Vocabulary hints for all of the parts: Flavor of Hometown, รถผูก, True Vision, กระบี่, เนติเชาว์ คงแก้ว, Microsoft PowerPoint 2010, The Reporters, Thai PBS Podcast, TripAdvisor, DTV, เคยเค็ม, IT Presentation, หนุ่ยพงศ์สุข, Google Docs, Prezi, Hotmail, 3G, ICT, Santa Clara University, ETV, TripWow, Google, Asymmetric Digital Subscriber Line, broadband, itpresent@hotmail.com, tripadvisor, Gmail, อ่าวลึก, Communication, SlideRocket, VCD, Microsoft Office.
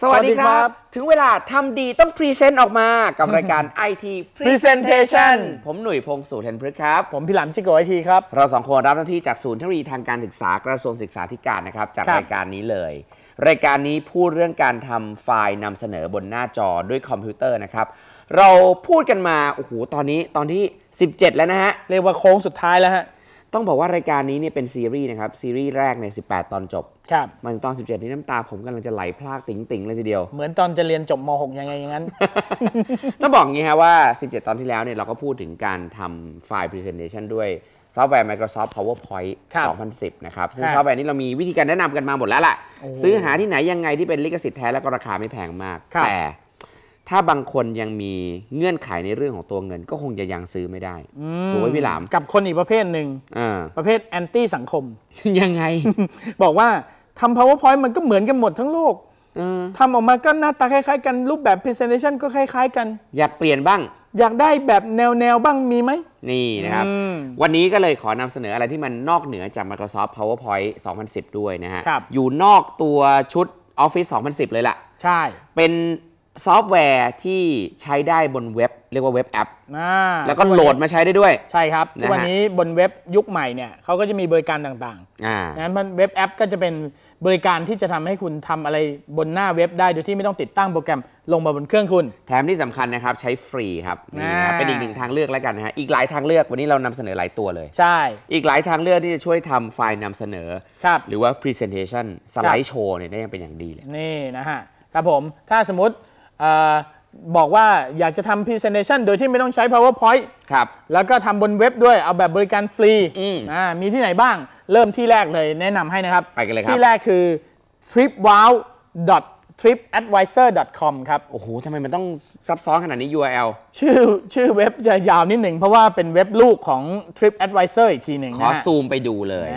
สวัสดีครับถึงเวลาทำดีต้องพรีเซนต์ออกมากับรายการ IT Presentation ผมหนุ่ยพงศ์สุขครับผมพี่หลำจิโกไอทีครับเราสองคนรับหน้าที่จากศูนย์เทคโนโลยีทางการศึกษากระทรวงศึกษาธิการนะครับจากรายการนี้เลยรายการนี้พูดเรื่องการทำไฟล์นำเสนอบนหน้าจอด้วยคอมพิวเตอร์นะครับเราพูดกันมาโอ้โหตอนที่17แล้วนะฮะเรียกว่าโค้งสุดท้ายแล้วฮะต้องบอกว่ารายการนี้เนี่ยเป็นซีรีส์นะครับซีรีส์แรกใน18 ตอนจบมาถึงตอน17นี้น้ำตาผมกำลังจะไหลพรากติ๋งๆเลยทีเดียวเหมือนตอนจะเรียนจบม.6 ยังไงอย่างนั้นต้องบอกอย่างนี้ฮะว่า17 ตอนที่แล้วเนี่ยเราก็พูดถึงการทำไฟล์ Presentation ด้วยซอฟต์แวร์ Microsoft PowerPoint 2010 นะครับซึ่งซอฟต์แวร์นี้เรามีวิธีการแนะนำกันมาหมดแล้วล่ะซื้อหาที่ไหนยังไงที่เป็นลิขสิทธิ์แท้และก็ราคาไม่แพงมากแต่ถ้าบางคนยังมีเงื่อนไขในเรื่องของตัวเงินก็คงจะยังซื้อไม่ได้ถูกไหมพี่หลามกับคนอีกประเภทหนึ่งประเภทแอนตี้สังคมยังไง บอกว่าทำ powerpoint มันก็เหมือนกันหมดทั้งโลกทำออกมาก็หน้าตาคล้ายๆกันรูปแบบ presentation ก็คล้ายๆกันอยากเปลี่ยนบ้างอยากได้แบบแนวบ้างมีไหมนี่นะครับวันนี้ก็เลยขอนำเสนออะไรที่มันนอกเหนือจาก Microsoft PowerPoint 2010 ด้วยนะฮะอยู่นอกตัวชุด Office 2010 เลยล่ะใช่เป็นซอฟต์แวร์ที่ใช้ได้บนเว็บเรียกว่าเว็บแอปแล้วก็โหลดมาใช้ได้ด้วยใช่ครับทุกวันนี้บนเว็บยุคใหม่เนี่ยเขาก็จะมีบริการต่างๆนั้นเว็บแอปก็จะเป็นบริการที่จะทำให้คุณทำอะไรบนหน้าเว็บได้โดยที่ไม่ต้องติดตั้งโปรแกรมลงมาบนเครื่องคุณแถมที่สำคัญนะครับใช้ฟรีครับเป็นอีกหนึ่งทางเลือกแล้วกันนะฮะอีกหลายทางเลือกวันนี้เรานำเสนอหลายตัวเลยใช่อีกหลายทางเลือกที่จะช่วยทำไฟล์นำเสนอหรือว่า Presentation สไลด์โชว์เนี่ยได้ยังเป็นอย่างดีเลยนี่นะฮะครับผมถ้าสมมติบอกว่าอยากจะทำ Presentation โดยที่ไม่ต้องใช้ PowerPoint ครับแล้วก็ทำบนเว็บด้วยเอาแบบบริการฟรีมีที่ไหนบ้างเริ่มที่แรกเลยแนะนำให้นะครับไปกันเลยครับที่แรกคือ tripwow.tripadvisor.com ครับโอ้โหทำไมมันต้องซับซ้อนขนาดนี้ URL ชื่อเว็บจะยาวนิดหนึ่งเพราะว่าเป็นเว็บลูกของ TripAdvisor อีกทีหนึ่งขอซูมไปดูเลย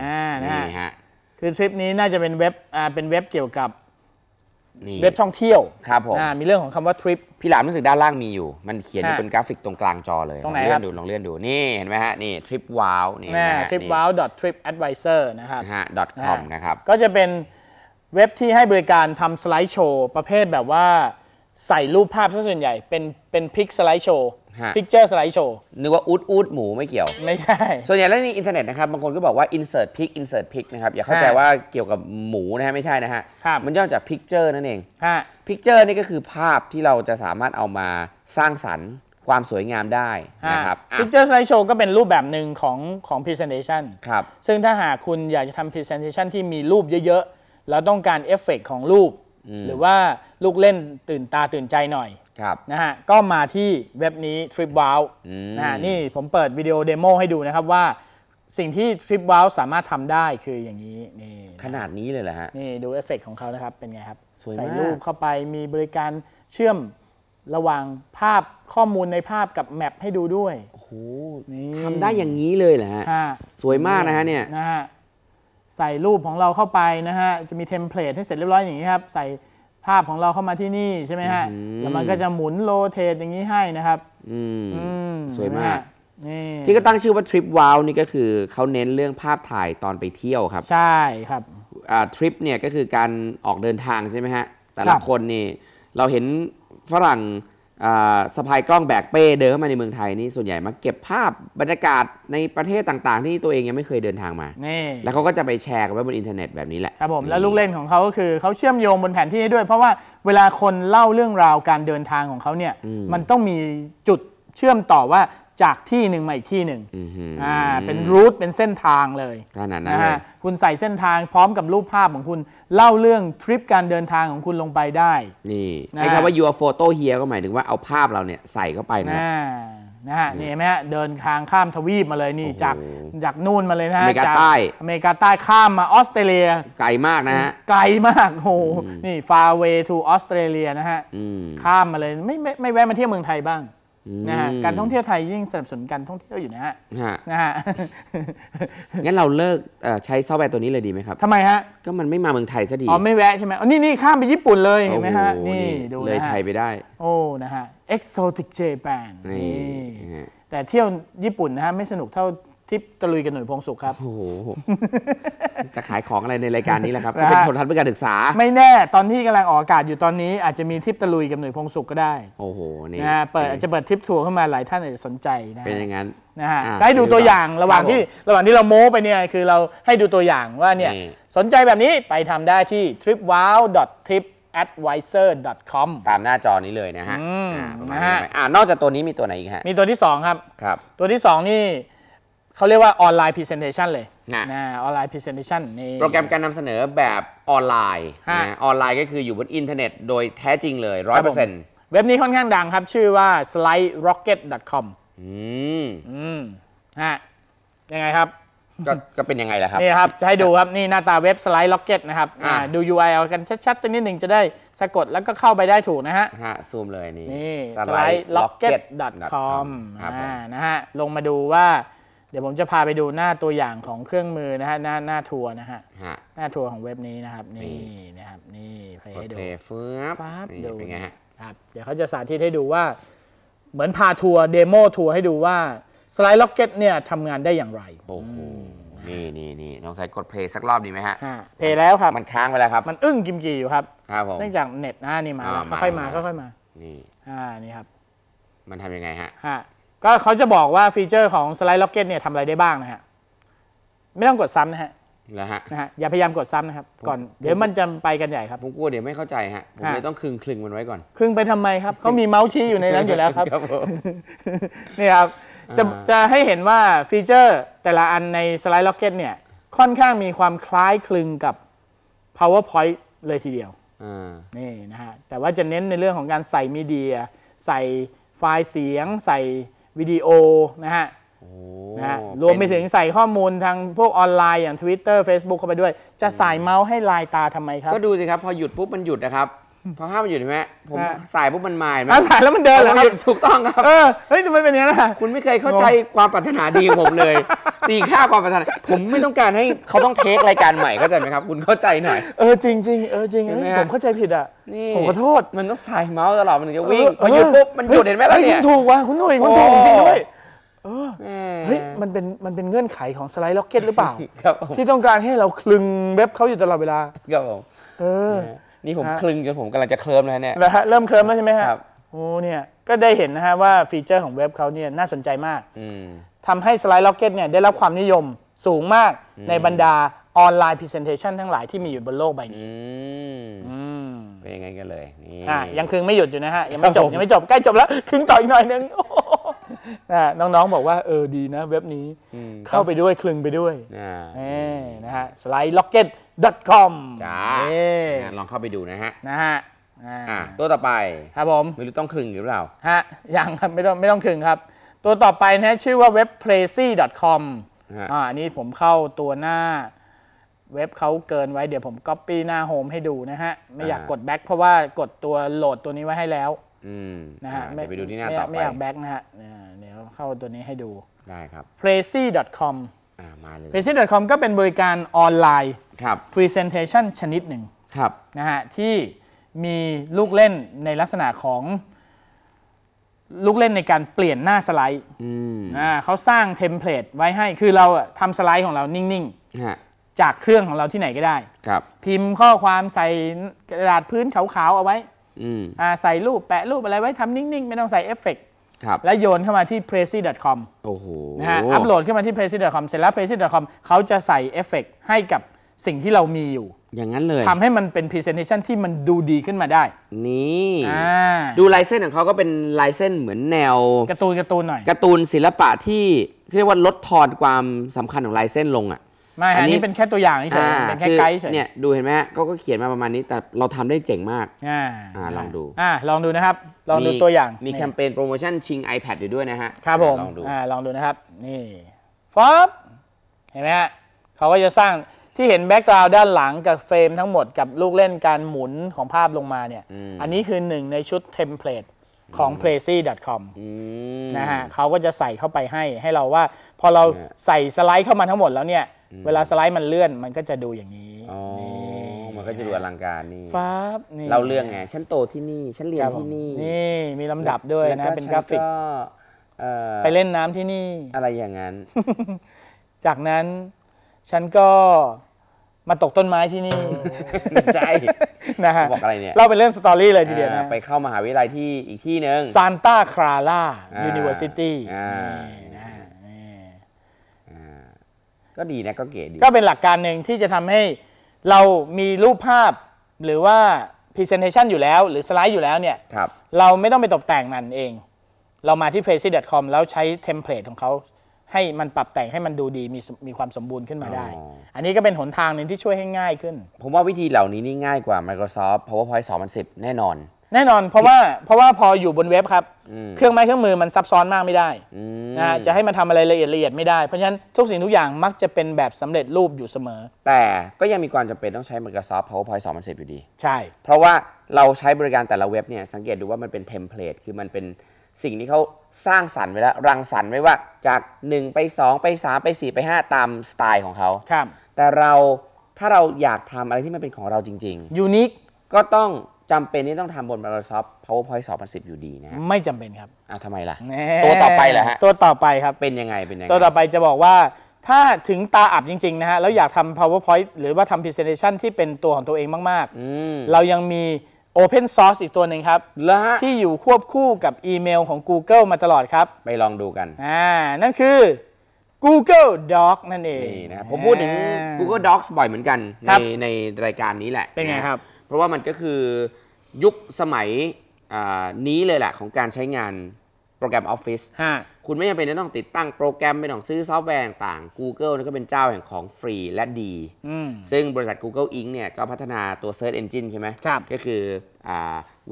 นี่ฮะคือทริปนี้น่าจะเป็นเว็บเกี่ยวกับเว็บท่องเที่ยวครับผมมีเรื่องของคำว่าทริปพี่หลามรู้สึกด้านล่างมีอยู่มันเขียนเป็นกราฟิกตรงกลางจอเลยลองเลื่อนดูนี่เห็นไหมฮะนี่ TripWow นี่ TripWow.tripadvisor นะครับ .com นะครับก็จะเป็นเว็บที่ให้บริการทำสไลด์โชว์ประเภทแบบว่าใส่รูปภาพซะส่วนใหญ่เป็นพิกสไลด์โชว์Picture slideshow นึกว่าอูดหมูไม่เกี่ยวไม่ใช่ส่วนใหญ่แล้วในอินเทอร์เน็ตนะครับบางคนก็บอกว่า insert pic นะครับอย่าเข้าใจว่าเกี่ยวกับหมูนะฮะไม่ใช่นะฮะมันย่อจาก picture นั่นเอง picture นี่ก็คือภาพที่เราจะสามารถเอามาสร้างสรรค์ความสวยงามได้นะครับ picture slideshow ก็เป็นรูปแบบหนึ่งของ presentation ครับซึ่งถ้าหากคุณอยากจะทำ presentation ที่มีรูปเยอะๆแล้วต้องการเอฟเฟกต์ของรูปหรือว่าลูกเล่นตื่นตาตื่นใจหน่อยนะฮะก็มาที่เว็บนี้ TripWow นะฮะนี่ผมเปิดวิดีโอเดโมให้ดูนะครับว่าสิ่งที่ TripWow สามารถทำได้คืออย่างนี้นี่ขนาดนี้เลยเหรอฮะนี่ดูเอฟเฟกต์ของเขานะครับเป็นไงครับใส่รูปเข้าไปมีบริการเชื่อมระหว่างภาพข้อมูลในภาพกับแมปให้ดูด้วยโอ้โหทำได้อย่างนี้เลยเหรอฮะสวยมากนะฮะเนี่ยนะฮะใส่รูปของเราเข้าไปนะฮะจะมีเทมเพลตให้เสร็จเรียบร้อยอย่างนี้ครับใส่ภาพของเราเข้ามาที่นี่ใช่ไหมฮะแล้วมันก็จะหมุนโรเตทอย่างนี้ให้นะครับสวยมากที่ก็ตั้งชื่อว่า TripWow นี่ก็คือเขาเน้นเรื่องภาพถ่ายตอนไปเที่ยวครับใช่ครับทริปเนี่ยก็คือการออกเดินทางใช่ไหมฮะแต่ละคนนี่เราเห็นฝรั่งสะพายกล้องแบกเป้เดินเข้ามาในเมืองไทยนี่ส่วนใหญ่มาเก็บภาพบรรยากาศในประเทศต่างๆที่ตัวเองยังไม่เคยเดินทางมาแล้วเขาก็จะไปแชร์กันไว้บนอินเทอร์เน็ตแบบนี้แหละครับผมแล้วลูกเล่นของเขาก็คือเขาเชื่อมโยงบนแผนที่ด้วยเพราะว่าเวลาคนเล่าเรื่องราวการเดินทางของเขาเนี่ยมันต้องมีจุดเชื่อมต่อว่าจากที่หนึ่งมาอีกที่หนึ่งเป็นรูทเป็นเส้นทางเลยนะฮะคุณใส่เส้นทางพร้อมกับรูปภาพของคุณเล่าเรื่องทริปการเดินทางของคุณลงไปได้นี่ไอ้คำว่า your photo here ก็หมายถึงว่าเอาภาพเราเนี่ยใส่เข้าไปนะฮะนี่ไหมฮะเดินทางข้ามทวีปมาเลยนี่จากนู่นมาเลยนะฮะจากอเมริกาใต้ข้ามมาออสเตรเลียไกลมากนะฮะไกลมากโหนี่ far away to ออสเตรเลียนะฮะข้ามมาเลยไม่แวะมาเที่ยวเมืองไทยบ้างนะฮะการท่องเที่ยวไทยยิ่งสนับสนุนการท่องเที่ยวอยู่นะฮะงั้นเราเลิกใช้ซอฟต์แวร์ตัวนี้เลยดีไหมครับทำไมฮะก็มันไม่มาเมืองไทยซะดีอ๋อไม่แวะใช่ไหมอ๋อนี่ข้ามไปญี่ปุ่นเลยเห็นไหมฮะนี่ดูเลยไทยไปได้โอ้นะฮะ Exotic Japan นี่แต่เที่ยวญี่ปุ่นนะฮะไม่สนุกเท่า ที่ตะลุยกันหนุ่ยพงศ์สุขครับโอ้โหจะขายของอะไรในรายการนี้แหละครับเป็นผลทันเพื่อการศึกษาไม่แน่ตอนที่กำลังออกอากาศอยู่ตอนนี้อาจจะมีทริปตะลุยกับหนุ่ยพงศ์สุขก็ได้โอ้โหนี่นะเปิดอาจจะเปิดทริปทัวร์ขึ้นมาหลายท่านอาจจะสนใจนะเป็นอย่างนั้นนะฮะให้ดูตัวอย่างระหว่างที่เราโม้ไปเนี่ยคือเราให้ดูตัวอย่างว่าเนี่ยสนใจแบบนี้ไปทำได้ที่ tripadvisor.com ตามหน้าจอนี้เลยนะฮะนอกจากตัวนี้มีตัวไหนอีกฮะมีตัวที่2ครับตัวที่2นี่เขาเรียกว่าออนไลน์ Presentation เลยนะออนไลน์ Presentation นี่โปรแกรมการนำเสนอแบบออนไลน์นะออนไลน์ก็คืออยู่บนอินเทอร์เน็ตโดยแท้จริงเลย 100% เว็บนี้ค่อนข้างดังครับชื่อว่า SlideRocket.com ยังไงครับก็เป็นยังไงล่ะครับนี่ครับจะให้ดูครับนี่หน้าตาเว็บ SlideRocket นะครับดู URL กันชัดๆสักนิดหนึ่งจะได้สะกดแล้วก็เข้าไปได้ถูกนะฮะซูมเลยนี่ SlideRocket.com นะฮะลงมาดูว่าเดี๋ยวผมจะพาไปดูหน้าตัวอย่างของเครื่องมือนะฮะหน้าทัวร์นะฮะหน้าทัวร์ของเว็บนี้นะครับนี่นะครับนี่ไปให้ดูปั๊บดูครับเดี๋ยวเขาจะสาธิตให้ดูว่าเหมือนพาทัวร์เดโมทัวร์ให้ดูว่าสไลด์ล็อกเก็ตเนี่ยทำงานได้อย่างไรโอ้โหนี่น้องสายกดเพลย์สักรอบดีไหมฮะเพลย์แล้วครับมันค้างไปแล้วครับมันอึ้งกิมกี่อยู่ครับเนื่องจากเน็ตนะนี่มาค่อยมานี่นี่ครับมันทำยังไงฮะก็เขาจะบอกว่าฟีเจอร์ของ SlideRocket เนี่ยทำอะไรได้บ้างนะฮะไม่ต้องกดซ้ำนะฮะอย่าพยายามกดซ้ำนะครับก่อนเดี๋ยวมันจะไปกันใหญ่ครับผมกลัวเดี๋ยวไม่เข้าใจฮะผมเลยต้องคลึงมันไว้ก่อนคลึงไปทำไมครับเขามีเมาส์ชี้อยู่ในนั้นอยู่แล้วครับนี่ครับจะให้เห็นว่าฟีเจอร์แต่ละอันใน SlideRocket เนี่ยค่อนข้างมีความคล้ายคลึงกับ PowerPoint เลยทีเดียวนี่นะฮะแต่ว่าจะเน้นในเรื่องของการใส่มีเดียใส่ไฟล์เสียงใส่วิดีโอนะฮะรวมไปถึงใส่ข้อมูลทางพวกออนไลน์อย่าง Twitter Facebook เข้าไปด้วยจะใส่เมาส์ให้ลายตาทำไมครับก็ดูสิครับพอหยุดปุ๊บมันหยุดนะครับพอห้ามมันหยุดใช่ไหมผมใส่ปุ๊บมันมาแล้วใส่แล้วมันเดินแล้วหยุดถูกต้องครับเฮ้ยทำไมเป็นอย่างนั้นคุณไม่เคยเข้าใจความปรารถนาดีของผมเลยตีค่าความปรารถนาผมไม่ต้องการให้เขาต้องเทครายการใหม่เข้าใจไหมครับคุณเข้าใจหน่อยจริงผมเข้าใจผิดอ่ะผมขอโทษมันต้องใส่เมาส์ตลอดมันถึงจะวิ่งพอหยุดปุ๊บมันหยุดเห็นไหมล่ะเนี่ยถูกว่ะคุณหนุ่ยคุณถูกจริงด้วยเฮ้ยมันเป็นเงื่อนไขของ SlideRocket หรือเปล่าที่ต้องการให้เราคลึงเว็บเขาอยู่ตลอดเวลาครับผมนี่ผมคลึงจนผมกำลังจะเคลิ้มแล้วเนี่ยเริ่มเคลิ้มแล้วใช่ไหมครับโอ้เนี่ยก็ได้เห็นนะฮะว่าฟีเจอร์ของเว็บเขาเนี่ยน่าสนใจมากทำให้ SlideRocket เนี่ยได้รับความนิยมสูงมากในบรรดาออนไลน์ Presentation ทั้งหลายที่มีอยู่บนโลกใบนี้เป็นยังไงกันเลยยังคลึงไม่หยุดอยู่นะฮะยังไม่จบใกล้จบแล้วคลึงต่ออีกหน่อยนึงน้องๆบอกว่าดีนะเว็บนี้เข้าไปด้วยคลึงไปด้วยนะฮะ SlideRocket.com ลองเข้าไปดูนะฮะตัวต่อไปครับผมไม่รู้ต้องคลึงหรือเปล่าฮะยังครับไม่ต้องคลึงครับตัวต่อไปนะชื่อว่าเว็บ Prezi.com อันนี้ผมเข้าตัวหน้าเว็บเขาเกินไว้เดี๋ยวผม Copy หน้าโฮมให้ดูนะฮะไม่อยากกดแบ็คเพราะว่ากดตัวโหลดตัวนี้ไว้ให้แล้วนะฮะไปดูที่หน้าต่อไปไม่อยากแบ็คนะฮะเดี๋ยวเข้าตัวนี้ให้ดูได้ครับ Prezi.com มาเลย Prezi.com ก็เป็นบริการออนไลน์ Presentation ชนิดหนึ่งนะฮะที่มีลูกเล่นในลักษณะของลูกเล่นในการเปลี่ยนหน้าสไลด์เขาสร้างเทมเพลตไว้ให้คือเราทำสไลด์ของเรานิ่งๆจากเครื่องของเราที่ไหนก็ได้พิมพ์ข้อความใส่กระดาษพื้นขาวๆเอาไว้ใส่รูปแปะรูปอะไรไว้ทำนิ่งๆไม่ต้องใส่เอฟเฟกต์แล้วโยนเข้ามาที่ prezi.com นะฮะอัปโหลดขึ้นมาที่ prezi.com เสร็จแล้ว prezi.com เขาจะใส่เอฟเฟกต์ให้กับสิ่งที่เรามีอยู่อย่างนั้นเลยทำให้มันเป็น Presentation ที่มันดูดีขึ้นมาได้นี่ดูลายเส้นของเขาก็เป็นลายเส้นเหมือนแนวการ์ตูนหน่อยการ์ตูนศิลปะที่เรียกว่าลดทอนความสำคัญของลายเส้นลงอ่ะไม่อันนี้เป็นแค่ตัวอย่างเฉยเป็นแค่ไกด์เฉยเนี่ยดูเห็นไหมเขาก็เขียนมาประมาณนี้แต่เราทำได้เจ๋งมากลองดูนะครับลองดูตัวอย่างมีแคมเปญโปรโมชั่นชิง iPad อยู่ด้วยนะฮะครับผมลองดูนะครับนี่ฟอสเห็นไหมฮะเขาก็จะสร้างที่เห็นแบ็กกราวด์ด้านหลังกับเฟรมทั้งหมดกับลูกเล่นการหมุนของภาพลงมาเนี่ยอันนี้คือหนึ่งในชุดเทมเพลตของ Prezi.com นะฮะเขาก็จะใส่เข้าไปให้เราว่าพอเราใส่สไลด์เข้ามาทั้งหมดแล้วเนี่ยเวลาสไลด์มันเลื่อนมันก็จะดูอย่างนี้มันก็จะดูอลังการนี่ครับเราเรื่องไงฉันโตที่นี่ฉันเรียนที่นี่นี่มีลำดับด้วยนะเป็นกราฟิก ไปเล่นน้ำที่นี่อะไรอย่างนั้น จากนั้นฉันก็มาตกต้นไม้ที่นี่ ใช่นะฮะบอกอะไรเนี่ยเราไปเล่นสตอรี่เลยทีเดียวนะไปเข้ามหาวิทยาลัยที่อีกที่หนึ่ง Santa Clara University นะก็ดีนะก็เก๋ดีก็เป็นหลักการหนึ่งที่จะทำให้เรามีรูปภาพหรือว่า presentation อยู่แล้วหรือสไลด์อยู่แล้วเนี่ยเราไม่ต้องไปตกแต่งมันเองเรามาที่ prezi.com แล้วใช้เทมเพลตของเขาให้มันปรับแต่งให้มันดูดีมีความสมบูรณ์ขึ้นมาได้อันนี้ก็เป็นหนทางหนึ่งที่ช่วยให้ง่ายขึ้นผมว่าวิธีเหล่านี้นี่ง่ายกว่า Microsoft PowerPoint 2010 แน่นอนแน่นอนเพราะว่าพออยู่บนเว็บครับเครื่องไม้เครื่องมือมันซับซ้อนมากไม่ได้นะจะให้มันทำอะไรละเอียดไม่ได้เพราะฉะนั้นทุกสิ่งทุกอย่างมักจะเป็นแบบสำเร็จรูปอยู่เสมอแต่ก็ยังมีความจำเป็นต้องใช้ Microsoft PowerPoint 2010 อยู่ดีใช่เพราะว่าเราใช้บริการแต่ละเว็บเนี่ยสังเกตดูว่ามันเป็นเทมเพลตคือมันเป็นสิ่งที่เขาสร้างสรรค์ไว้แล้วรังสรรค์ไว้ว่าจาก1ไป2ไป3ไป4ไป5ตามสไตล์ของเขาแต่เราถ้าเราอยากทำอะไรที่มันเป็นของเราจริงๆยูนิคก็ต้องจำเป็นที่ต้องทำบน Microsoft PowerPoint 2010 อยู่ดีนะไม่จำเป็นครับอ้าวทำไมล่ะตัวต่อไปเหรอฮะตัวต่อไปครับเป็นยังไงตัวต่อไปจะบอกว่าถ้าถึงตาอับจริงๆนะฮะแล้วอยากทำ PowerPoint หรือว่าทำ Presentation ที่เป็นตัวของตัวเองมากๆเรายังมีOpen Source อีกตัวหนึ่งครับที่อยู่ควบคู่กับอีเมลของ Google มาตลอดครับไปลองดูกันนั่นคือ Google Docs นั่นเองนะผมพูดถึง Google Docs บ่อยเหมือนกันในรายการนี้แหละเป็นไงครับเพราะว่ามันก็คือยุคสมัยนี้เลยแหละของการใช้งานโปรแกรม Office คุณไม่จำเป็นต้องติดตั้งโปรแกรมไม่ต้องซื้อซอฟต์แวร์ต่าง Google ก็เป็นเจ้าแห่งของฟรีและดีซึ่งบริษัท Google Inc เนี่ยก็พัฒนาตัว Search Engine ใช่ไหมก็คือเ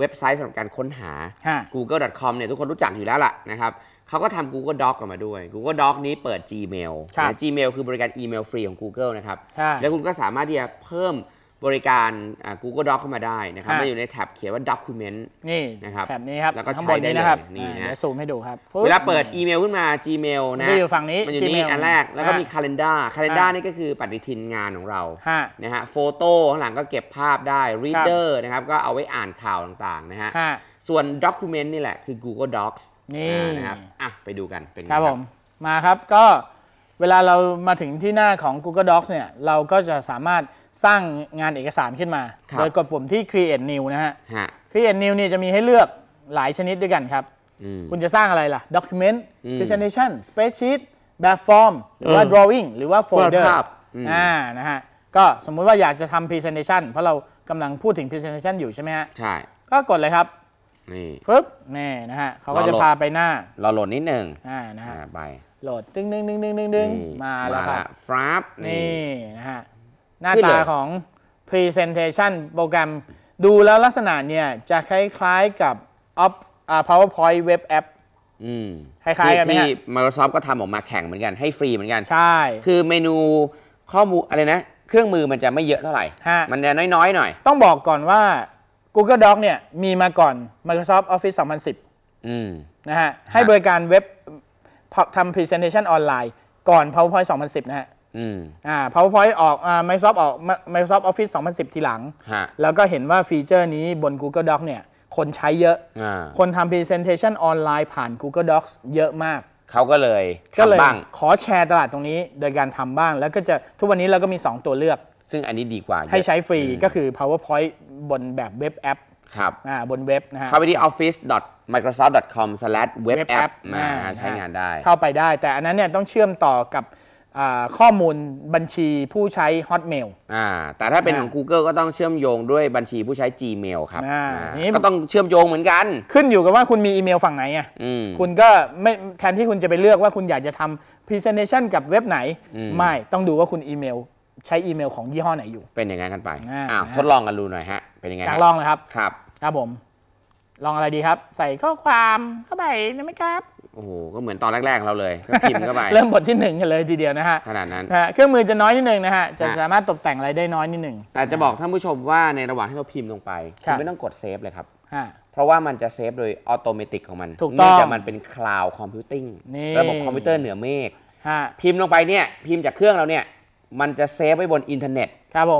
ว็บไซต์สำหรับการค้นหา google.com เนี่ยทุกคนรู้จักอยู่แล้วล่ะนะครับเขาก็ทำ Google Docs ออกมาด้วย Google Docs นี้เปิด Gmail และ Gmail คือบริการอีเมลฟรีของ Google นะครับแล้วคุณก็สามารถที่จะเพิ่มบริการ Google Docs เข้ามาได้นะครับมาอยู่ในแท็บเขียนว่า Document นี่นะครับแท็บนี้ครับแล้วก็ใช้ได้เลยนี่นะซูมให้ดูครับเวลาเปิดอีเมลขึ้นมา Gmail นะมันอยู่ฝั่งนี้มันอยู่นี่อันแรกแล้วก็มี Calendar นี่ก็คือปฏิทินงานของเรานะฮะโฟโต้ข้างหลังก็เก็บภาพได้ Reader นะครับก็เอาไว้อ่านข่าวต่างๆนะฮะส่วน Document นี่แหละคือ Google Docs นี่นะครับอ่ะไปดูกันเป็นครับผมมาครับก็เวลาเรามาถึงที่หน้าของ Google Docs เนี่ยเราก็จะสามารถสร้างงานเอกสารขึ้นมาโดยกดปุ่มที่ Create New นะฮะ Create New เนี่ยจะมีให้เลือกหลายชนิดด้วยกันครับคุณจะสร้างอะไรล่ะ Document Presentation Spreadsheet แบบฟอร์มหรือว่า Drawing หรือว่า Folder นะฮะก็สมมุติว่าอยากจะทำ Presentation เพราะเรากำลังพูดถึง Presentation อยู่ใช่ไหมฮะใช่ก็กดเลยครับนี่ปึ๊บนี่นะฮะเขาก็จะพาไปหน้ารอโหลดนิดหนึ่งนะฮะไปโหลดดึงมาแล้วครับฟลับนี่นะฮะหน้าตาของ Presentation โปรแกรมดูแล้วลักษณะเนี่ยจะคล้ายๆกับ PowerPoint Web App คล้ายๆกันที่ Microsoft ก็ทำออกมาแข่งเหมือนกันให้ฟรีเหมือนกันใช่คือเมนูข้อมูลอะไรนะเครื่องมือมันจะไม่เยอะเท่าไหร่มันจะน้อยๆหน่อยต้องบอกก่อนว่า Google Docs เนี่ยมีมาก่อน Microsoft Office 2010นะฮะให้บริการเว็บทำ Presentation ออนไลน์ก่อน PowerPoint 2010นะฮะPowerPoint ออกMicrosoft ออก Microsoft Office 2010 ทีหลังแล้วก็เห็นว่าฟีเจอร์นี้บน Google Docs เนี่ยคนใช้เยอะคนทำ Presentation ออนไลน์ผ่าน Google Docs เยอะมากเขาก็เลยขอแชร์ตลาดตรงนี้โดยการทำบ้างแล้วก็จะทุกวันนี้เราก็มี2ตัวเลือกซึ่งอันนี้ดีกว่าให้ใช้ฟรีก็คือ PowerPoint บนแบบเว็บแอปบนเว็บนะฮะเข้าไปที่ office.microsoft.com/webapp ใช้งานได้เข้าไปได้แต่อันนั้นเนี่ยต้องเชื่อมต่อกับข้อมูลบัญชีผู้ใช้ Hotmail แต่ถ้าเป็นของ Google ก็ต้องเชื่อมโยงด้วยบัญชีผู้ใช้ Gmail ครับก็ต้องเชื่อมโยงเหมือนกันขึ้นอยู่กับว่าคุณมีอีเมลฝั่งไหนอ่ะคุณก็ไม่แทนที่คุณจะไปเลือกว่าคุณอยากจะทำ Presentation กับเว็บไหนไม่ต้องดูว่าคุณอีเมลใช้อีเมลของยี่ห้อไหนอยู่เป็นอย่างนั้นกันไปทดลองกันดูหน่อยฮะเป็นยังไงลองเลยครับครับผมลองอะไรดีครับใส่ข้อความเข้าไปได้ไหมครับโอ้โหก็เหมือนตอนแรกๆเราเลยก็พิมพ์เข้าไปเริ่มบทที่1กันเลยทีเดียวนะฮะขนาดนั้นเครื่องมือจะน้อยนิดนึงนะฮะจะสามารถตกแต่งอะไรได้น้อยนิดนึงแต่จะบอกท่านผู้ชมว่าในระหว่างที่เราพิมพ์ลงไปคุณไม่ต้องกดเซฟเลยครับเพราะว่ามันจะเซฟโดยอัตโนมัติของมันเนื่องจากมันเป็นคลาวด์คอมพิวติ้งระบบคอมพิวเตอร์เหนือเมฆพิมพ์ลงไปเนี่ยพิมพ์จากเครื่องเราเนี่ยมันจะเซฟไว้บนอินเทอร์เน็ต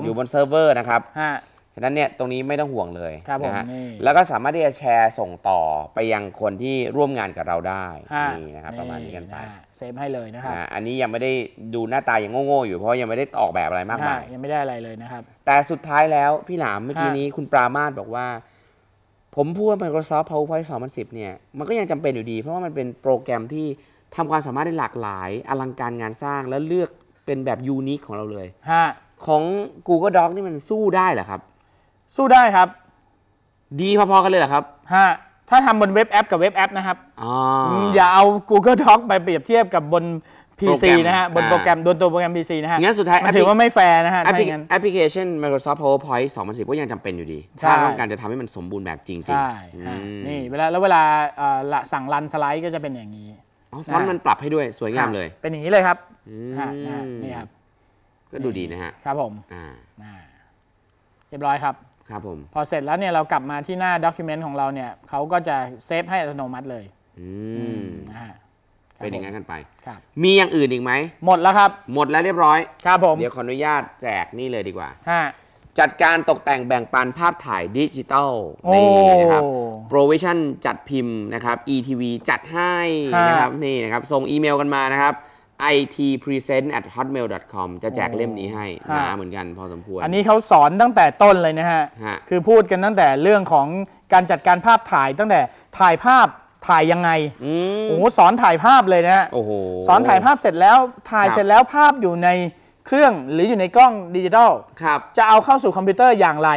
อยู่บนเซิร์ฟเวอร์นะครับ ฉะนั้นเนี่ยตรงนี้ไม่ต้องห่วงเลยนะฮะแล้วก็สามารถที่จะแชร์ส่งต่อไปยังคนที่ร่วมงานกับเราได้นี่นะครับประมาณนี้กันไปเซฟให้เลยนะครับอันนี้ยังไม่ได้ดูหน้าตายังโง่ๆอยู่เพราะยังไม่ได้ออกแบบอะไรมากมายยังไม่ได้อะไรเลยนะครับแต่สุดท้ายแล้วพี่หลามเมื่อกี้นี้คุณปรามาสบอกว่าผมพูดว่า Microsoft PowerPoint 2010เนี่ยมันก็ยังจำเป็นอยู่ดีเพราะว่ามันเป็นโปรแกรมที่ทำความสามารถได้หลากหลายอลังการงานสร้างและเลือกเป็นแบบยูนิคของเราเลยของ Google Docs นี่มันสู้ได้เหรอครับสู้ได้ครับดีพอๆกันเลยเหรอครับถ้าทำบนเว็บแอปกับเว็บแอปนะครับ อย่าเอา Google Docs ไปเปรียบเทียบกับบน PC นะฮะบนโปรแกรมโดนตัวโปรแกรม PC นะฮะงั้นสุดท้ายถือว่าไม่แฟร์นะฮะแอปพลิเคชัน Microsoft PowerPoint 2010ก็ยังจำเป็นอยู่ดีถ้าต้องการจะทำให้มันสมบูรณ์แบบจริงๆใช่นี่เวลาสั่งรันสไลด์ก็จะเป็นอย่างนี้ฟอนต์มันปรับให้ด้วยสวยงามเลยเป็นอย่างนี้เลยครับนี่ครับก็ดูดีนะฮะครับผมเรียบร้อยครับครับผมพอเสร็จแล้วเนี่ยเรากลับมาที่หน้า Document ของเราเนี่ยเขาก็จะเซฟให้อัตโนมัติเลยเป็นอย่างนั้นกันไปมีอย่างอื่นอีกไหมหมดแล้วครับหมดแล้วเรียบร้อยครับผมเดี๋ยวขออนุญาตแจกนี่เลยดีกว่าจัดการตกแต่งแบ่งปันภาพถ่ายดิจิตอลนี่นะครับ Provision จัดพิมพ์นะครับ ETV จัดให้นะครับนี่นะครับส่งอีเมลกันมานะครับitpresent@hotmail.com จะแจกเล่มนี้ให้นะเหมือนกันพอสมควรอันนี้เขาสอนตั้งแต่ต้นเลยนะฮะคือพูดกันตั้งแต่เรื่องของการจัดการภาพถ่ายตั้งแต่ถ่ายภาพถ่ายยังไงโอ้โหสอนถ่ายภาพเลยนะฮะโอ้โหสอนถ่ายภาพเสร็จแล้วถ่ายเสร็จแล้วภาพอยู่ในเครื่องหรืออยู่ในกล้องดิจิทัลจะเอาเข้าสู่คอมพิวเตอร์อย่างไร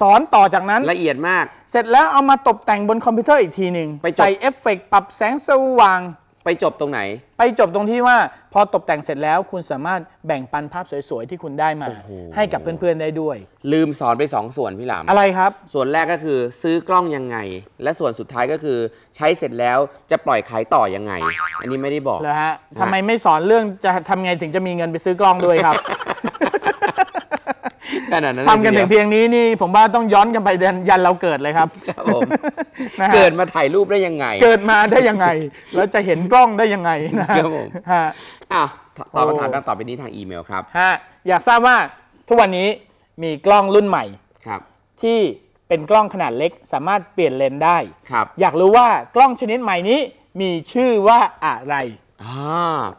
สอนต่อจากนั้นละเอียดมากเสร็จแล้วเอามาตกแต่งบนคอมพิวเตอร์อีกทีหนึ่งใส่เอฟเฟกต์ปรับแสงสว่างไปจบตรงไหนไปจบตรงที่ว่าพอตกแต่งเสร็จแล้วคุณสามารถแบ่งปันภาพสวยๆที่คุณได้มาให้กับเพื่อนๆได้ด้วยลืมสอนไป2 ส่วนพี่หลามอะไรครับส่วนแรกก็คือซื้อกล้องยังไงและส่วนสุดท้ายก็คือใช้เสร็จแล้วจะปล่อยขายต่อยังไงอันนี้ไม่ได้บอกแล้วฮะทำไมไม่สอนเรื่องจะทำไงถึงจะมีเงินไปซื้อกล้องด้วยครับทำกันถึงเพียงนี้นี่ผมว่าต้องย้อนกันไปยันเราเกิดเลยครับเกิดมาถ่ายรูปได้ยังไงเกิดมาได้ยังไงแล้วจะเห็นกล้องได้ยังไงนะครับผมตอบคำถามต่อไปนี้ทางอีเมลครับอยากทราบว่าทุกวันนี้มีกล้องรุ่นใหม่ที่เป็นกล้องขนาดเล็กสามารถเปลี่ยนเลนส์ได้อยากรู้ว่ากล้องชนิดใหม่นี้มีชื่อว่าอะไร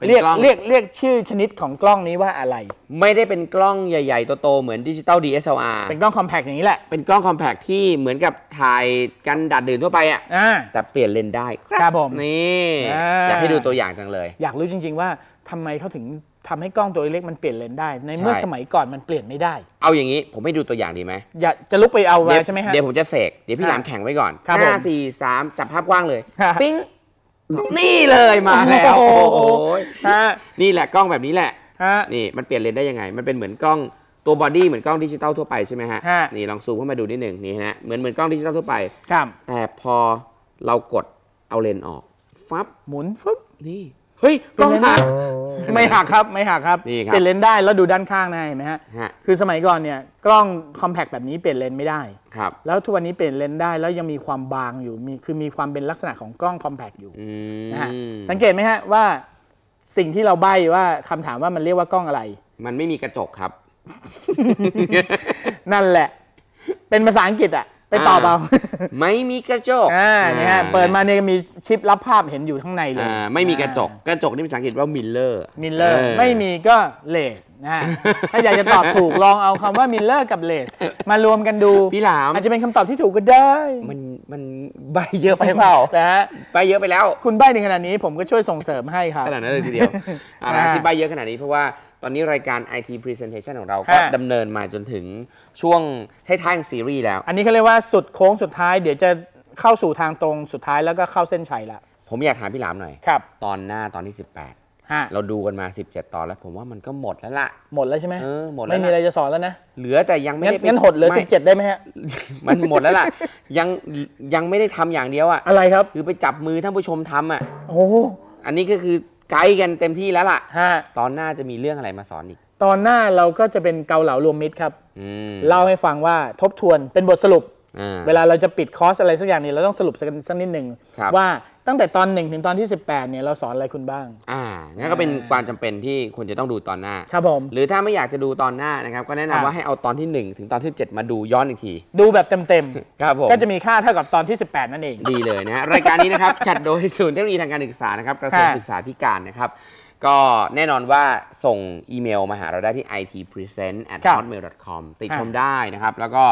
เรียกชื่อชนิดของกล้องนี้ว่าอะไรไม่ได้เป็นกล้องใหญ่ๆโตๆเหมือนดิจิตอล DSLR เป็นกล้องคอมแพคอย่างนี้แหละเป็นกล้องคอมแพคที่เหมือนกับถ่ายกันดัดดื่นทั่วไปอ่ะแต่เปลี่ยนเลนส์ได้ครับผมนี่อยากให้ดูตัวอย่างจังเลยอยากรู้จริงๆว่าทำไมเขาถึงทำให้กล้องตัวเล็กมันเปลี่ยนเลนส์ได้ในเมื่อสมัยก่อนมันเปลี่ยนไม่ได้เอาอย่างนี้ผมให้ดูตัวอย่างดีไหมอย่าจะลุกไปเอาไว้ใช่ไหมฮะเดี๋ยวผมจะเสกเดี๋ยวพี่หลามแข่งไว้ก่อน5 4 3จับภาพกว้างเลยปิ๊งนี่เลยมาแล้วโอ้โหนี่แหละกล้องแบบนี้แหละนี่มันเปลี่ยนเลนส์ได้ยังไงมันเป็นเหมือนกล้องตัวบอดี้เหมือนกล้องดิจิตอลทั่วไปใช่ไหมฮะนี่ลองซูมเข้ามาดูนิดหนึ่งนี่นะเหมือนกล้องดิจิตอลทั่วไปแต่พอเรากดเอาเลนส์ออกฟับหมุนฟึบนี่เฮ้ยกล้องหักไม่หักครับเปลี่ยนเลนส์ได้แล้วดูด้านข้างได้เห็นไหมฮะคือสมัยก่อนเนี่ยกล้องคอมแพคแบบนี้เปลี่ยนเลนส์ไม่ได้ครับแล้วทุกวันนี้เปลี่ยนเลนส์ได้แล้วยังมีความบางอยู่มีความเป็นลักษณะของกล้องคอมแพคอยู่นะฮะสังเกตไหมฮะว่าสิ่งที่เราใบ้ว่าคำถามว่ามันเรียกว่ากล้องอะไรมันไม่มีกระจกครับนั่นแหละเป็นภาษาอังกฤษอ่ะไปตอบเอาไม่มีกระจกเนี่ยเปิดมาเนี่ยมีชิปรับภาพเห็นอยู่ข้างในเลยไม่มีกระจกกระจกนี่ภาษาอังกฤษว่ามิลเลอร์ไม่มีก็เลสนะถ้าอยากจะตอบถูกลองเอาคำว่ามิลเลอร์กับเลสมารวมกันดูพี่หลามอาจจะเป็นคำตอบที่ถูกก็ได้มันใบเยอะไปเปล่านะใบเยอะไปแล้วคุณใบในขณะนี้ผมก็ช่วยส่งเสริมให้ครับขนาดนั้นเลยทีเดียวที่ใบเยอะขนาดนี้เพราะว่าตอนนี้รายการ IT Presentation ของเราก็ดำเนินมาจนถึงช่วงท้ายๆซีรีส์แล้วอันนี้เขาเรียกว่าสุดโค้งสุดท้ายเดี๋ยวจะเข้าสู่ทางตรงสุดท้ายแล้วก็เข้าเส้นชัยละผมอยากถามพี่หลามหน่อยครับตอนหน้าตอนที่18เราดูกันมา17ตอนแล้วผมว่ามันก็หมดแล้วล่ะหมดแล้วใช่ไหมหมดแล้วไม่มีอะไรจะสอนแล้วนะเหลือแต่ยังไม่ได้งั้นหดเหลือ17ได้ไหมฮะมันหมดแล้วล่ะยังไม่ได้ทำอย่างเดียวอ่ะอะไรครับคือไปจับมือท่านผู้ชมทำอ่ะโอ้อันนี้ก็คือไกด์กันเต็มที่แล้วล่ะตอนหน้าจะมีเรื่องอะไรมาสอนอีกตอนหน้าเราก็จะเป็นเกาเหลารวมมิตรครับเล่าให้ฟังว่าทบทวนเป็นบทสรุปเวลาเราจะปิดคอร์สอะไรสักอย่างนี้เราต้องสรุปสักนิดหนึ่งว่า ตั้งแต่ตอน1ถึงตอนที่18เนี่ยเราสอนอะไรคุณบ้างงั้นก็เป็นความจำเป็นที่คุณจะต้องดูตอนหน้าครับผมหรือถ้าไม่อยากจะดูตอนหน้านะครับก็แนะนำว่าให้เอาตอนที่1ถึงตอนที่17มาดูย้อนอีกทีดูแบบเต็มๆครับผมก็จะมีค่าเท่ากับตอนที่18นั่นเองดีเลยนะรายการนี้นะครับจัดโดยศูนย์เทคโนโลยีทางการศึกษานะครับกระทรวงศึกษาธิการนะครับก็แน่นอนว่าส่งอีเมลมาหาเราได้ที่ itpresent@hotmail.com ติดชมได้นะครับแล้วก็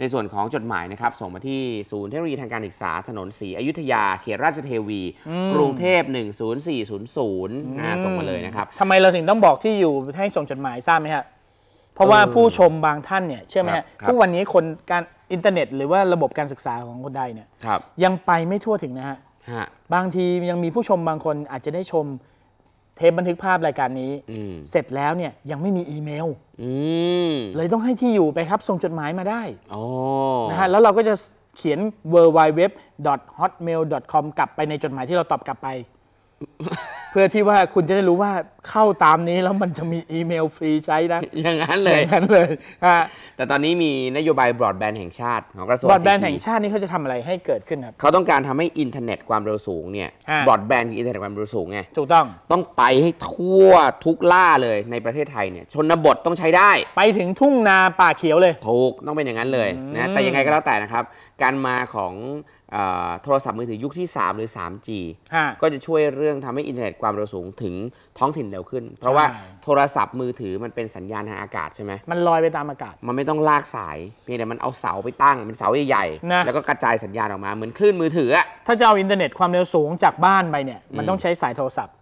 ในส่วนของจดหมายนะครับส่งมาที่ศูนย์เทคโนโลยีทางการศึกษาถนนศรีอยุธยาเขตราชเทวีกรุงเทพ10400นะส่งมาเลยนะครับทำไมเราถึงต้องบอกที่อยู่ให้ส่งจดหมายทราบไหมครับเพราะว่าผู้ชมบางท่านเนี่ยเชื่อไหมฮะทุกวันนี้คนการอินเทอร์เน็ตหรือว่าระบบการศึกษาของคนไทยเนี่ยยังไปไม่ทั่วถึงนะฮะบางทียังมีผู้ชมบางคนอาจจะได้ชมเทปบันทึกภาพรายการนี้เสร็จแล้วเนี่ยยังไม่มีอีเมลเลยต้องให้ที่อยู่ไปครับส่งจดหมายมาได้นะฮะแล้วเราก็จะเขียน www.hotmail.com กลับไปในจดหมายที่เราตอบกลับไป เพื่อที่ว่าคุณจะได้รู้ว่าเข้าตามนี้แล้วมันจะมีอีเมลฟรีใช้นะอย่างนั้นเลยอย่างนั้นเลยแต่ตอนนี้มีนโยบาย broadband แห่งชาติของกระทรวง broadband แห่งชาตินี่เขาจะทำอะไรให้เกิดขึ้นครับเขาต้องการทำให้อินเทอร์เน็ตความเร็วสูงเนี่ย broadband คืออินเทอร์เน็ตความเร็วสูงไงถูกต้องต้องไปให้ทั่วทุกล่าเลยในประเทศไทยเนี่ยชนบทต้องใช้ได้ไปถึงทุ่งนาป่าเขียวเลยถูกต้องเป็นอย่างนั้นเลยนะแต่ยังไงก็แล้วแต่นะครับการมาของโทรศัพท์มือถือยุคที่3หรือ 3G ก็จะช่วยเรื่องทำให้อินเทอร์เน็ตความเร็วสูงถึงท้องถิ่นเร็วขึ้นเพราะว่าโทรศัพท์มือถือมันเป็นสัญญาณทางอากาศใช่ไหมมันลอยไปตามอากาศมันไม่ต้องลากสายเพียงแต่มันเอาเสาไปตั้งเป็นเสาใหญ่ๆนะแล้วก็กระจายสัญญาณออกมาเหมือนคลื่นมือถือถ้าจะเอาอินเทอร์เน็ตความเร็วสูงจากบ้านไปเนี่ยมันต้องใช้สายโทรศัพท์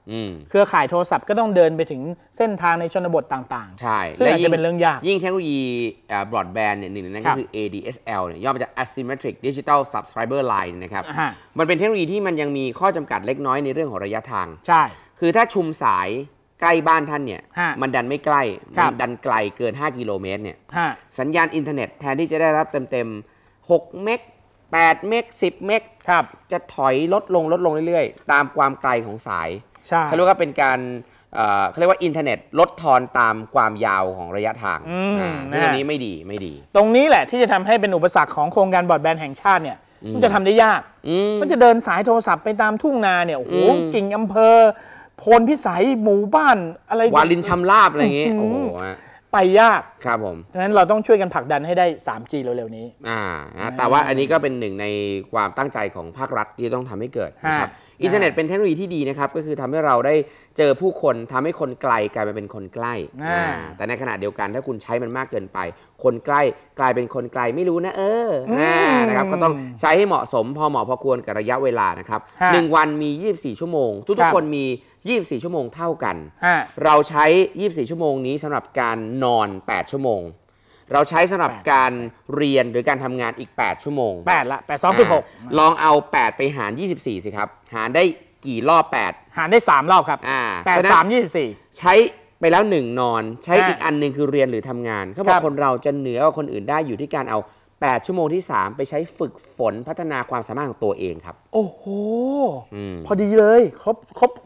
เครือข่ายโทรศัพท์ก็ต้องเดินไปถึงเส้นทางในชนบทต่างๆใช่ซึ่งอาจจะเป็นเรื่องยากยิ่งเทคโนโลยีบรอดแบนด์เนี่ยหนึ่งในนั้นก็คือ ADSL เนี่ยย่อมาจาก Asymmetric Digital Subscriber Line นะครับมันเป็นเทคโนโลยีที่มันยังมีข้อจำกัดเล็กน้อยในเรื่องของระยะทางใช่คือถ้าชุมสายใกล้บ้านท่านเนี่ยมันดันไม่ใกล้มันดันไกลเกิน5กิโลเมตรเนี่ยสัญญาณอินเทอร์เน็ตแทนที่จะได้รับเต็มๆ6เมก8เมก10เมกจะถอยลดลงเรื่อยๆตามความไกลของสายเขาเรียกว่าเป็นการเขาเรียกว่าอินเทอร์เน็ตลดทอนตามความยาวของระยะทางซึ่งอันนี้ไม่ดีตรงนี้แหละที่จะทำให้เป็นอุปสรรคของโครงการบรอดแบนด์แห่งชาติเนี่ยมันจะทำได้ยากมันจะเดินสายโทรศัพท์ไปตามทุ่งนาเนี่ยโอ้โหกิ่งอำเภอโพนพิสัยหมู่บ้านอะไรวาลินชำราบอะไรอย่างงี้โอ้โหไปยากครับผมฉะนั้นเราต้องช่วยกันผลักดันให้ได้ 3G เร็วๆนี้แต่ว่าอันนี้ก็เป็นหนึ่งในความตั้งใจของภาครัฐที่ต้องทำให้เกิดนะครับอินเทอร์เน็ตเป็นเทคโนโลยีที่ดีนะครับก็คือทำให้เราได้เจอผู้คนทำให้คนไกลกลายเป็นคนใกล้แต่ในขณะเดียวกันถ้าคุณใช้มันมากเกินไปคนใกล้กลายเป็นคนไกลไม่รู้นะนะครับก็ต้องใช้ให้เหมาะสมพอเหมาะพอควรกับระยะเวลานะครับ1วันมี24ชั่วโมงทุกคนมี24ชั่วโมงเท่ากันเราใช้24ชั่วโมงนี้สำหรับการนอน8ชั่วโมงเราใช้สำหรับการเรียนหรือการทำงานอีก8ชั่วโมง8ละ8 2 16ลองเอา8ไปหาร24สิครับหารได้กี่รอบ8หารได้3รอบครับ8 3 24ใช้ไปแล้ว1นอนใช้อีกอันนึงคือเรียนหรือทำงานเขาบอกคนเราจะเหนือกว่าคนอื่นได้อยู่ที่การเอา8ชั่วโมงที่3ไปใช้ฝึกฝนพัฒนาความสามารถของตัวเองครับโอ้โหพอดีเลย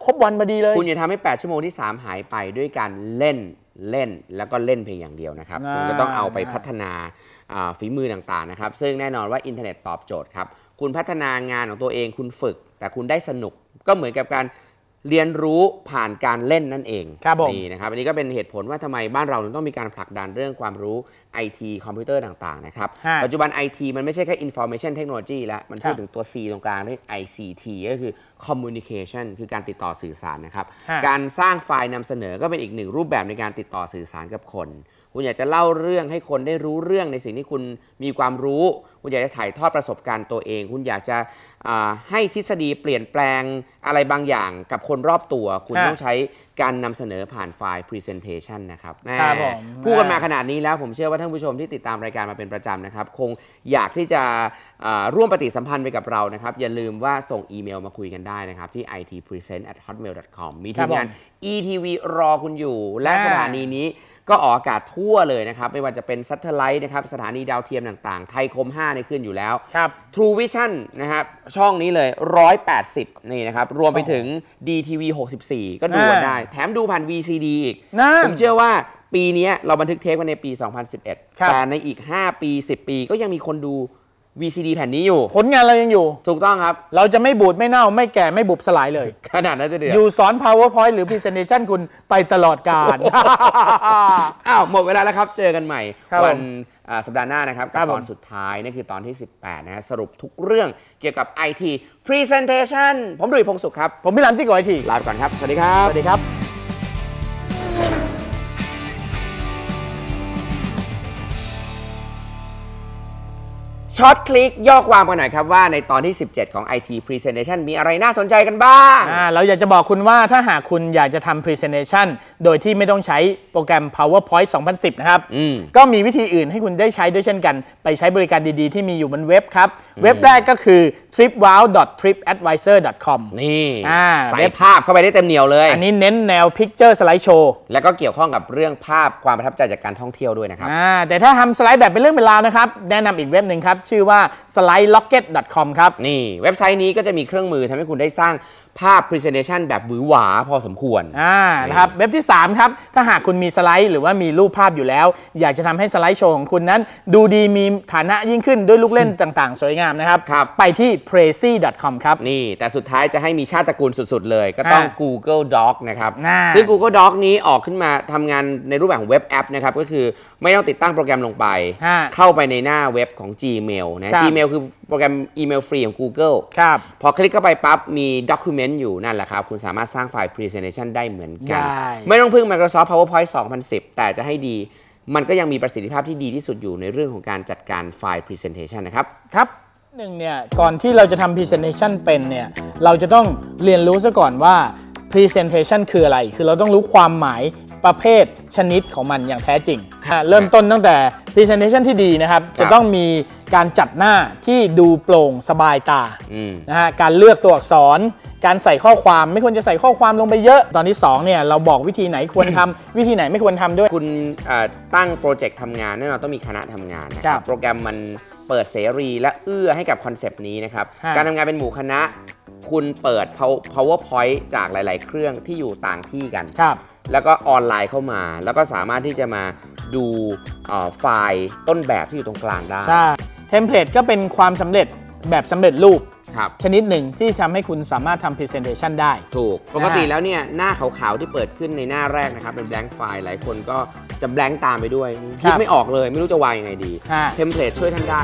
ครบวันพอดีเลยคุณอย่าทำให้8ชั่วโมงที่3หายไปด้วยการเล่นแล้วก็เล่นเพียงอย่างเดียวนะครับคุณก็ต้องเอาไปพัฒนาฝีมือต่างๆนะครับซึ่งแน่นอนว่าอินเทอร์เน็ตตอบโจทย์ครับคุณพัฒนางานของตัวเองคุณฝึกแต่คุณได้สนุกก็เหมือนกับการเรียนรู้ผ่านการเล่นนั่นเองนี่นะครับอันนี้ก็เป็นเหตุผลว่าทำไมบ้านเราต้องมีการผลักดันเรื่องความรู้ IT คอมพิวเตอร์ต่างๆนะครับปัจจุบัน IT มันไม่ใช่แค่ Information Technology แล้วมันพูดถึงตัว C ตรงกลางเรียก ICT ก็คือ Communication คือการติดต่อสื่อสารนะครับการสร้างไฟล์นำเสนอก็เป็นอีกหนึ่งรูปแบบในการติดต่อสื่อสารกับคนคุณอยากจะเล่าเรื่องให้คนได้รู้เรื่องในสิ่งที่คุณมีความรู้คุณอยากจะถ่ายทอดประสบการณ์ตัวเองคุณอยากจะให้ทฤษฎีเปลี่ยนแปลงอะไรบางอย่างกับคนรอบตัวคุณต้องใช้การนำเสนอผ่านไฟล์ Presentation นะครับพูดกันมาขนาดนี้แล้วผมเชื่อว่าท่านผู้ชมที่ติดตามรายการมาเป็นประจำนะครับคงอยากที่จะร่วมปฏิสัมพันธ์ไปกับเรานะครับอย่าลืมว่าส่งอีเมลมาคุยกันได้นะครับที่ itpresent@hotmail.com มีทีมงาน ETV รอคุณอยู่และสถานีนี้ก็ออกอากาศทั่วเลยนะครับไม่ว่าจะเป็นซัตเทอร์ไลท์นะครับสถานีดาวเทียมต่างๆไทยคม5ในขึ้นอยู่แล้วครับ True Vision นะครับช่องนี้เลย180นี่นะครับรวมไปถึง DTV 64ก็ดูกันได้แถมดูผ่าน VCD อีกผมเชื่อว่าปีนี้เราบันทึกเทปกันในปี 2011แต่ในอีก5 ปี 10 ปีก็ยังมีคนดู VCD แผ่นนี้อยู่ผลงานเรายังอยู่ถูกต้องครับเราจะไม่บูดไม่เน่าไม่แก่ไม่บุบสลายเลยขนาดนั้นเลยเดี๋ยวอยู่สอน PowerPoint หรือ Presentation คุณไปตลอดกาล อ้าวหมดเวลาแล้วครับเจอกันใหม่วันสัปดาห์หน้านะครับตอนสุดท้ายนี่คือตอนที่18นะสรุปทุกเรื่องเกี่ยวกับ IT Presentation ผมหนุ่ยพงศ์สุขครับผมพี่หลามจิ๊กหอยทีลาไปก่อนครับสวัสดีครับสวัสดีครับช็อตคลิกย่อความกันหน่อยครับว่าในตอนที่17ของ IT Presentation มีอะไรน่าสนใจกันบ้างเราอยากจะบอกคุณว่าถ้าหากคุณอยากจะทำ Presentation โดยที่ไม่ต้องใช้โปรแกรม PowerPoint 2010 นะครับก็มีวิธีอื่นให้คุณได้ใช้ด้วยเช่นกันไปใช้บริการดีๆที่มีอยู่บนเว็บครับเว็บแรกก็คือ tripadvisor.com นี่ใส่ภาพเข้าไปได้เต็มเหนียวเลยอันนี้เน้นแนว Picture Slideshow แล้วก็เกี่ยวข้องกับเรื่องภาพความประทับใจจากการท่องเที่ยวด้วยนะครับแต่ถ้าทำสไลด์แบบเป็นเรื่องเป็นราวนะครับแนะนำอีกเว็บนึงครับชื่อว่า SlideRocket.com ครับนี่เว็บไซต์นี้ก็จะมีเครื่องมือทำให้คุณได้สร้างภาพ Presentation แบบหวือหวาพอสมควรนะครับเว็บที่3ครับถ้าหากคุณมีสไลด์หรือว่ามีรูปภาพอยู่แล้วอยากจะทำให้สไลด์โชว์ของคุณนั้นดูดีมีฐานะยิ่งขึ้นด้วยลูกเล่นต่างๆสวยงามนะครับไปที่ Prezi.com ครับนี่แต่สุดท้ายจะให้มีชาติตระกูลสุดๆเลยก็ต้อง Google Docs นะครับซึ่ง Google Docs นี้ออกขึ้นมาทำงานในรูปแบบของเว็บแอปนะครับก็คือไม่ต้องติดตั้งโปรแกรมลงไปเข้าไปในหน้าเว็บของ Gmail นะ Gmail คือโปรแกรมอีเมลฟรีของ Google พอคลิกเข้าไปปั๊บมี Document อยู่นั่นแหละครับคุณสามารถสร้างไฟล์ Presentation ได้เหมือนกันไม่ต้องพึ่ง Microsoft PowerPoint 2010 แต่จะให้ดีมันก็ยังมีประสิทธิภาพที่ดีที่สุดอยู่ในเรื่องของการจัดการไฟล์ Presentation นะครับครับหนึ่งเนี่ยก่อนที่เราจะทำ Presentation เป็นเนี่ยเราจะต้องเรียนรู้ซะก่อนว่า Presentation คืออะไรคือเราต้องรู้ความหมายประเภทชนิดของมันอย่างแท้จริงเริ่มต้นตั้งแต่ Presentation ที่ดีนะครับจะต้องมีการจัดหน้าที่ดูโปร่งสบายตานะฮะการเลือกตัวอักษรการใส่ข้อความไม่ควรจะใส่ข้อความลงไปเยอะตอนที่2เนี่ยเราบอกวิธีไหนควรทำ วิธีไหนไม่ควรทำด้วยคุณตั้งโปรเจกต์ทำงานแน่นอนต้องมีคณะทำงานนะครับโปรแกรมมันเปิดเสรีและเอื้อให้กับคอนเซปต์นี้นะครับการทำงานเป็นหมู่คณะคุณเปิด PowerPoint จากหลายๆเครื่องที่อยู่ต่างที่กันแล้วก็ออนไลน์เข้ามาแล้วก็สามารถที่จะมาดูไฟล์ต้นแบบที่อยู่ตรงกลางได้เทมเพลตก็เป็นความสำเร็จแบบสำเร็จรูปชนิดหนึ่งที่ทำให้คุณสามารถทำ Presentation ได้ถูกปกติแล้วเนี่ยหน้าขาวๆที่เปิดขึ้นในหน้าแรกนะครับเป็น blank file หลายคนก็จะ blank ตามไปด้วยคิดไม่ออกเลยไม่รู้จะวางยังไงดีเทมเพลตช่วยท่านได้